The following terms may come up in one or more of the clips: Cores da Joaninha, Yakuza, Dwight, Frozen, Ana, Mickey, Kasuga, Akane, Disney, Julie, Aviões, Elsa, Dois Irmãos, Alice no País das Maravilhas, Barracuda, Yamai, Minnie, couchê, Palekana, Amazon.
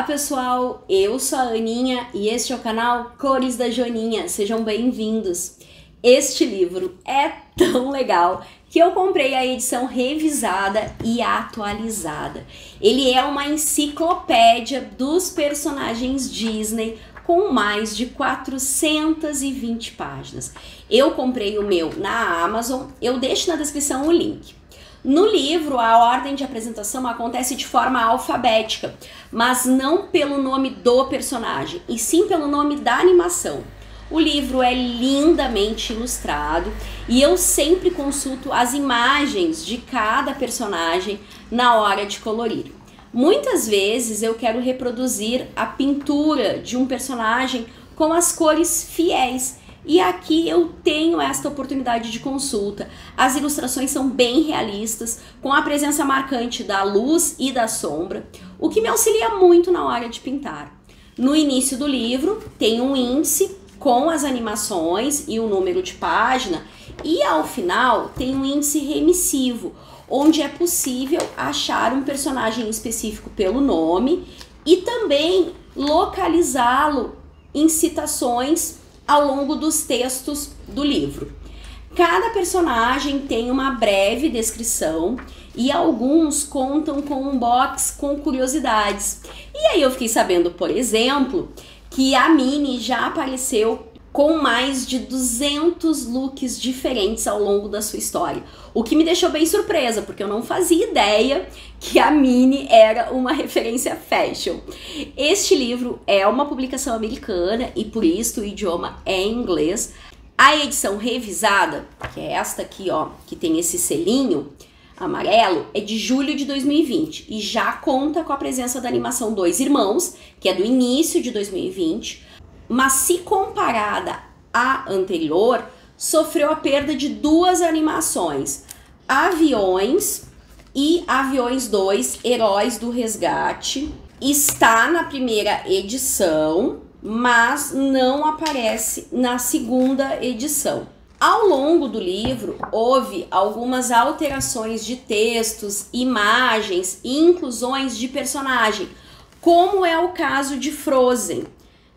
Olá pessoal, eu sou a Aninha e este é o canal Cores da Joaninha, sejam bem-vindos. Este livro é tão legal que eu comprei a edição revisada e atualizada. Ele é uma enciclopédia dos personagens Disney com mais de 420 páginas. Eu comprei o meu na Amazon, eu deixo na descrição o link. No livro, a ordem de apresentação acontece de forma alfabética, mas não pelo nome do personagem, e sim pelo nome da animação. O livro é lindamente ilustrado e eu sempre consulto as imagens de cada personagem na hora de colorir. Muitas vezes eu quero reproduzir a pintura de um personagem com as cores fiéis. E aqui eu tenho esta oportunidade de consulta. As ilustrações são bem realistas, com a presença marcante da luz e da sombra, o que me auxilia muito na hora de pintar. No início do livro tem um índice com as animações e o número de página, e ao final tem um índice remissivo, onde é possível achar um personagem específico pelo nome e também localizá-lo em citações ao longo dos textos do livro. Cada personagem tem uma breve descrição e alguns contam com um box com curiosidades. E aí eu fiquei sabendo, por exemplo, que a Minnie já apareceu com mais de 200 looks diferentes ao longo da sua história, o que me deixou bem surpresa, porque eu não fazia ideia que a Minnie era uma referência fashion. Este livro é uma publicação americana e por isso o idioma é em inglês. A edição revisada, que é esta aqui, ó, que tem esse selinho amarelo, é de julho de 2020 e já conta com a presença da animação Dois Irmãos, que é do início de 2020, mas se comparada à anterior, sofreu a perda de duas animações, Aviões e Aviões 2, Heróis do Resgate. Está na primeira edição, mas não aparece na segunda edição. Ao longo do livro, houve algumas alterações de textos, imagens e inclusões de personagem, como é o caso de Frozen.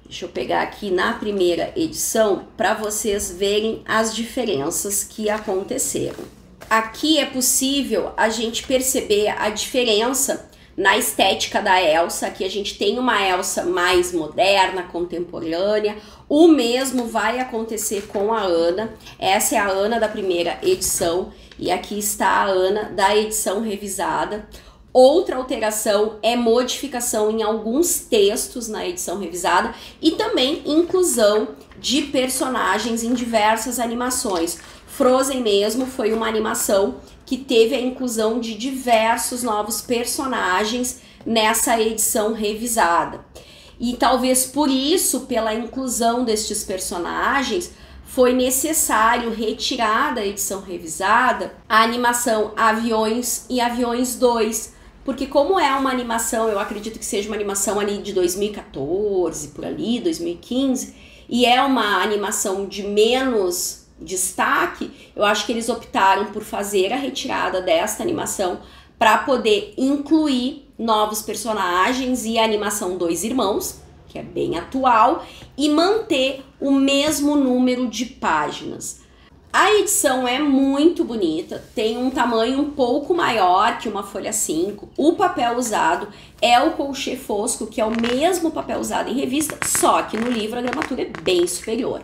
Deixa eu pegar aqui na primeira edição para vocês verem as diferenças que aconteceram. Aqui é possível a gente perceber a diferença na estética da Elsa. Aqui a gente tem uma Elsa mais moderna, contemporânea. O mesmo vai acontecer com a Ana. Essa é a Ana da primeira edição e aqui está a Ana da edição revisada. Outra alteração é modificação em alguns textos na edição revisada e também inclusão de personagens em diversas animações. Frozen mesmo foi uma animação que teve a inclusão de diversos novos personagens nessa edição revisada. E talvez por isso, pela inclusão destes personagens, foi necessário retirar da edição revisada a animação Aviões e Aviões 2. Porque como é uma animação, eu acredito que seja uma animação ali de 2014, por ali, 2015, e é uma animação de menos destaque, eu acho que eles optaram por fazer a retirada desta animação para poder incluir novos personagens e a animação Dois Irmãos, que é bem atual, e manter o mesmo número de páginas. A edição é muito bonita, tem um tamanho um pouco maior que uma folha 5. O papel usado é o couchê fosco, que é o mesmo papel usado em revista, só que no livro a gramatura é bem superior.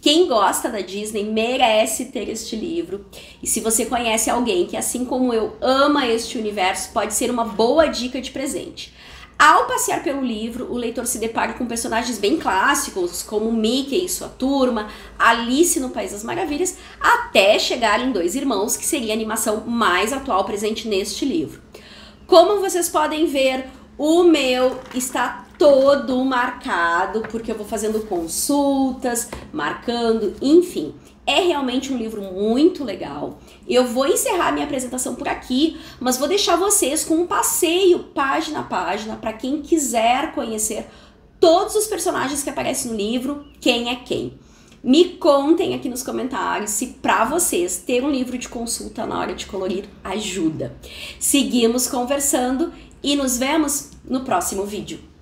Quem gosta da Disney merece ter este livro. E se você conhece alguém que, assim como eu, ama este universo, pode ser uma boa dica de presente. Ao passear pelo livro, o leitor se depara com personagens bem clássicos, como Mickey e sua turma, Alice no País das Maravilhas, até chegar em Dois Irmãos, que seria a animação mais atual presente neste livro. Como vocês podem ver, o meu está todo marcado, porque eu vou fazendo consultas, marcando, enfim. É realmente um livro muito legal. Eu vou encerrar minha apresentação por aqui, mas vou deixar vocês com um passeio página a página para quem quiser conhecer todos os personagens que aparecem no livro, quem é quem. Me contem aqui nos comentários se para vocês ter um livro de consulta na hora de colorir ajuda. Seguimos conversando e nos vemos no próximo vídeo.